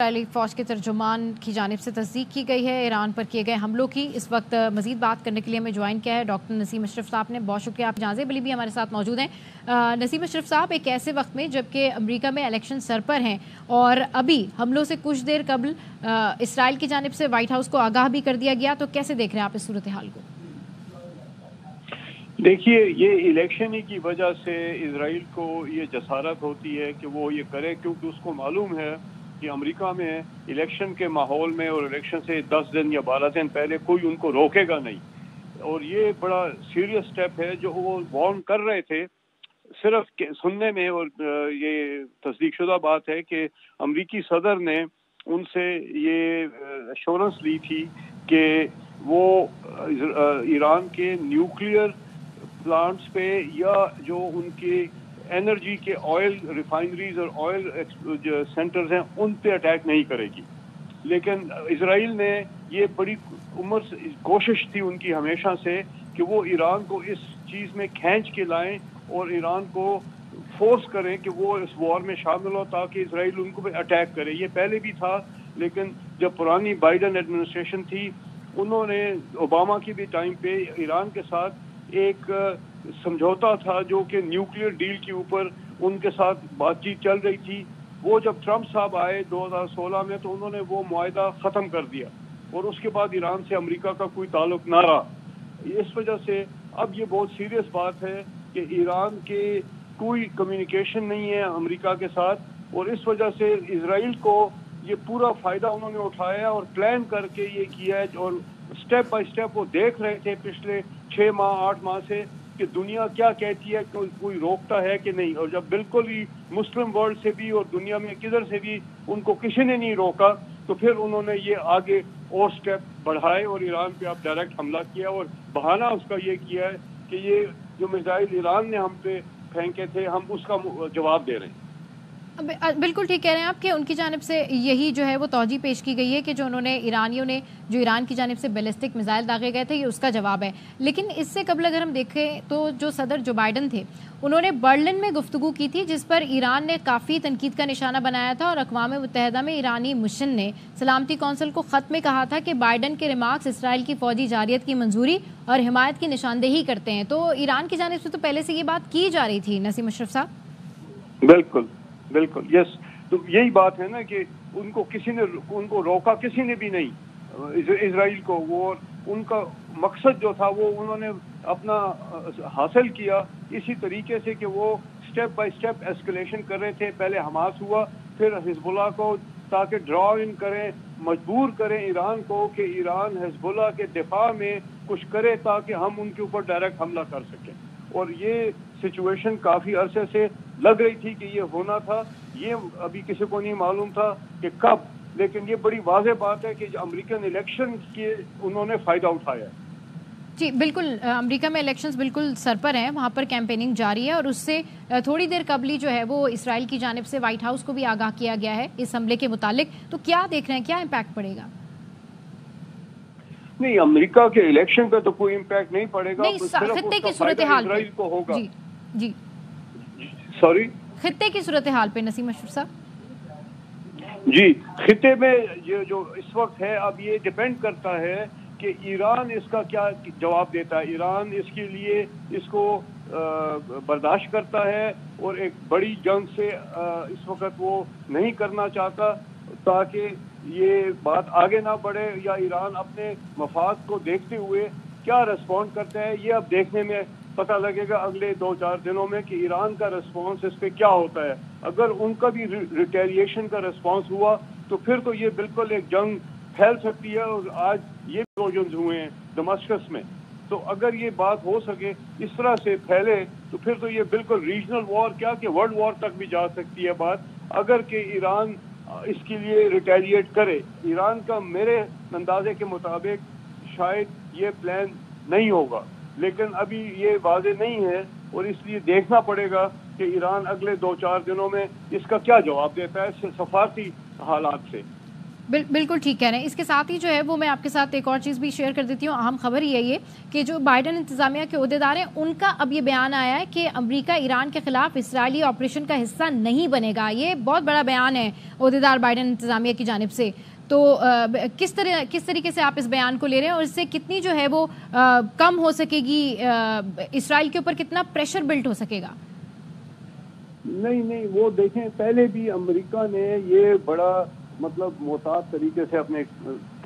Israeli फौज के तर्जुमान की जानिब से तस्दीक की गई है ईरान पर किए गए हमलों की। इस वक्त मजीद बात करने के लिए हमें ज्वाइन किया है डॉक्टर नसीम अशरफ साहब ने। बहुत शुक्रिया। आप जाज़े बली भी हमारे साथ मौजूद हैं। नसीम अशरफ साहब, एक ऐसे वक्त में जबकि अमेरिका में इलेक्शन सर पर हैं और अभी हमलों से कुछ देर कबल इसराइल की जानिब से वाइट हाउस को आगाह भी कर दिया गया, तो कैसे देख रहे हैं आप इस सूरत हाल को? देखिए, ये इलेक्शन ही की वजह से इसराइल को ये जसारत होती है कि वो ये करे, क्योंकि उसको मालूम है कि अमेरिका में इलेक्शन के माहौल में और इलेक्शन से 10 दिन या 12 दिन पहले कोई उनको रोकेगा नहीं। और ये बड़ा सीरियस स्टेप है जो वो वार्न कर रहे थे। सिर्फ सुनने में और ये तस्दीकशुदा बात है कि अमेरिकी सदर ने उनसे ये एश्योरेंस ली थी कि वो ईरान के न्यूक्लियर प्लांट्स पे या जो उनके एनर्जी के ऑयल रिफाइनरीज और ऑयल जो सेंटर्स हैं उन पे अटैक नहीं करेगी। लेकिन इसराइल ने ये बड़ी उम्र से कोशिश थी उनकी हमेशा से कि वो ईरान को इस चीज़ में खींच के लाएं और ईरान को फोर्स करें कि वो इस वॉर में शामिल हो ताकि इसराइल उनको पे अटैक करे। ये पहले भी था, लेकिन जब पुरानी बाइडन एडमिनिस्ट्रेशन थी उन्होंने ओबामा की भी टाइम पे ईरान के साथ एक समझौता था जो कि न्यूक्लियर डील के ऊपर उनके साथ बातचीत चल रही थी। वो जब ट्रंप साहब आए 2016 में तो उन्होंने वो मुआहदा ख़त्म कर दिया और उसके बाद ईरान से अमेरिका का कोई ताल्लुक ना रहा। इस वजह से अब ये बहुत सीरियस बात है कि ईरान के कोई कम्युनिकेशन नहीं है अमेरिका के साथ, और इस वजह से इसराइल को ये पूरा फ़ायदा उन्होंने उठाया और प्लान करके ये किया है। और स्टेप बाई स्टेप वो देख रहे थे पिछले 6 माह 8 माह से कि दुनिया क्या कहती है, कोई रोकता है कि नहीं। और जब बिल्कुल ही मुस्लिम वर्ल्ड से भी और दुनिया में किधर से भी उनको किसी ने नहीं रोका, तो फिर उन्होंने ये आगे और स्टेप बढ़ाए और ईरान पे आप डायरेक्ट हमला किया। और बहाना उसका ये किया है कि ये जो मिसाइल ईरान ने हम पे फेंके थे हम उसका जवाब दे रहे हैं। बिल्कुल ठीक कह रहे हैं आप कि उनकी जानिब से यही जो है वो तौजी पेश की गई है कि जो उन्होंने ईरानियों ने जो ईरान की जानिब से बैलिस्टिक मिसाइल दागे गए थे ये उसका जवाब है। लेकिन इससे कबल अगर हम देखें तो जो सदर जो बाइडन थे उन्होंने बर्लिन में गुफ्तगू की थी जिस पर ईरान ने काफ़ी तनकीद का निशाना बनाया था और अक़वाम मुत्तहदा में ईरानी मिशन ने सलामती कौंसिल को ख़त में कहा था कि बाइडन के रिमार्क्स इसराइल की फ़ौजी जारियत की मंजूरी और हिमायत की निशानदेही करते हैं। तो ईरान की जानिब से तो पहले से ये बात की जा रही थी। नसीम अशरफ साहब, बिल्कुल यस, तो यही बात है ना कि उनको किसी ने उनको रोका किसी ने भी नहीं इसराइल को। वो उनका मकसद जो था वो उन्होंने अपना हासिल किया इसी तरीके से कि वो स्टेप बाय स्टेप एस्केलेशन कर रहे थे। पहले हमास हुआ, फिर हिजबुल्लाह को, ताकि ड्रॉ इन करें, मजबूर करें ईरान को कि ईरान हिजबुल्लाह के दिफा में कुछ करे ताकि हम उनके ऊपर डायरेक्ट हमला कर सकें। और ये सिचुएशन काफ़ी अरसे से लग रही थी कि ये होना था, ये अभी किसी को नहीं मालूम था कि कब, लेकिन ये बड़ी वाजह बात है कि अमेरिकन इलेक्शन के उन्होंने फ़ायदा उठाया। जी बिल्कुल, अमेरिका में इलेक्शंस बिल्कुल सर पर हैं, वहाँ पर कैंपेनिंग जारी है और उससे थोड़ी देर कबली जो है वो इसराइल की जानिब से वाइट हाउस को भी आगाह किया गया है इस हमले के मुतालिक। तो क्या देख रहे हैं, क्या इम्पैक्ट पड़ेगा? नहीं, अमेरिका के इलेक्शन का तो कोई इम्पैक्ट नहीं पड़ेगा, खित्ते की सूरत हाल को होगा। जी जी, सॉरी, खित्ते की सूरत हाल पे नसीम अशरफ साहब। जी, खित्ते में ये जो इस वक्त है अब ये डिपेंड करता है कि ईरान इसका क्या जवाब देता है। ईरान इसके लिए इसको बर्दाश्त करता है और एक बड़ी जंग से इस वक्त वो नहीं करना चाहता ताकि ये बात आगे ना बढ़े, या ईरान अपने मफाद को देखते हुए क्या रिस्पॉन्ड करता है ये अब देखने में पता लगेगा अगले 2-4 दिनों में कि ईरान का रिस्पॉन्स इस पर क्या होता है। अगर उनका भी रिटेलिएशन का रिस्पॉन्स हुआ तो फिर तो ये बिल्कुल एक जंग फैल सकती है। और आज ये प्रोजन्स हुए हैं दमश्कस में, तो अगर ये बात हो सके इस तरह से फैले तो फिर तो ये बिल्कुल रीजनल वॉर क्या कि वर्ल्ड वॉर तक भी जा सकती है बात, अगर कि ईरान इसके लिए रिटेलिएट करे। ईरान का मेरे अंदाजे के मुताबिक शायद ये प्लान नहीं होगा, लेकिन अभी ये वाज़े नहीं है और इसलिए देखना पड़ेगा कि ईरान अगले 2-4 दिनों में इसका क्या जवाब देता है सिफारती हालात से। बिल्कुल ठीक कह रहे हैं। इसके साथ ही जो है वो मैं आपके साथ एक और चीज़ भी शेयर कर देती हूँ। अहम खबर यही है कि जो बाइडन इंतजामिया के अहदेदार हैं उनका अब ये बयान आया है कि अमेरिका ईरान के खिलाफ इसराइली ऑपरेशन का हिस्सा नहीं बनेगा। ये बहुत बड़ा बयान है अहदेदार बाइडन इंतजामिया की जानिब से। तो किस तरीके से आप इस बयान को ले रहे हैं और इससे कितनी जो है वो कम हो सकेगी, इसराइल के ऊपर कितना प्रेशर बिल्ट हो सकेगा? नहीं, वो देखें, पहले भी अमेरिका ने ये बड़ा मतलब मोहतात तरीके से अपने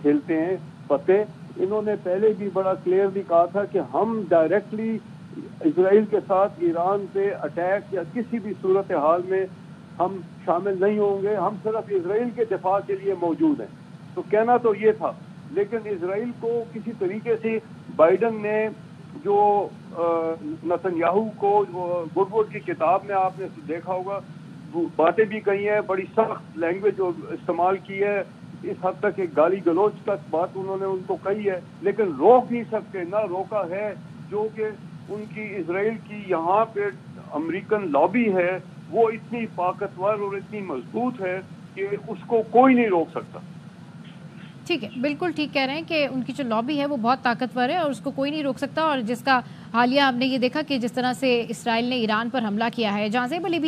खेलते हैं पते। इन्होंने पहले भी बड़ा क्लियरली कहा था कि हम डायरेक्टली इसराइल के साथ ईरान पे अटैक या किसी भी सूरत हाल में हम शामिल नहीं होंगे, हम सिर्फ इसराइल के दिफा के लिए मौजूद हैं। तो कहना तो ये था, लेकिन इसराइल को किसी तरीके से बाइडन ने जो नतन्याहू को गुडवुड की किताब में आपने देखा होगा बातें भी कही हैं, बड़ी सख्त लैंग्वेज जो इस्तेमाल की है, इस हद तक एक गाली गलौच तक बात उन्होंने उनको कही है, लेकिन रोक नहीं सकते, ना रोका है। जो कि उनकी इसराइल की यहाँ पे अमेरिकन लॉबी है वो इतनी ताकतवर और इतनी मजबूत है कि उसको कोई नहीं रोक सकता। ठीक है, बिल्कुल ठीक कह रहे हैं कि उनकी जो लॉबी है वो बहुत ताकतवर है और उसको कोई नहीं रोक सकता, और जिसका हालिया हमने ये देखा कि जिस तरह से इसराइल ने ईरान पर हमला किया है। जाज़े बली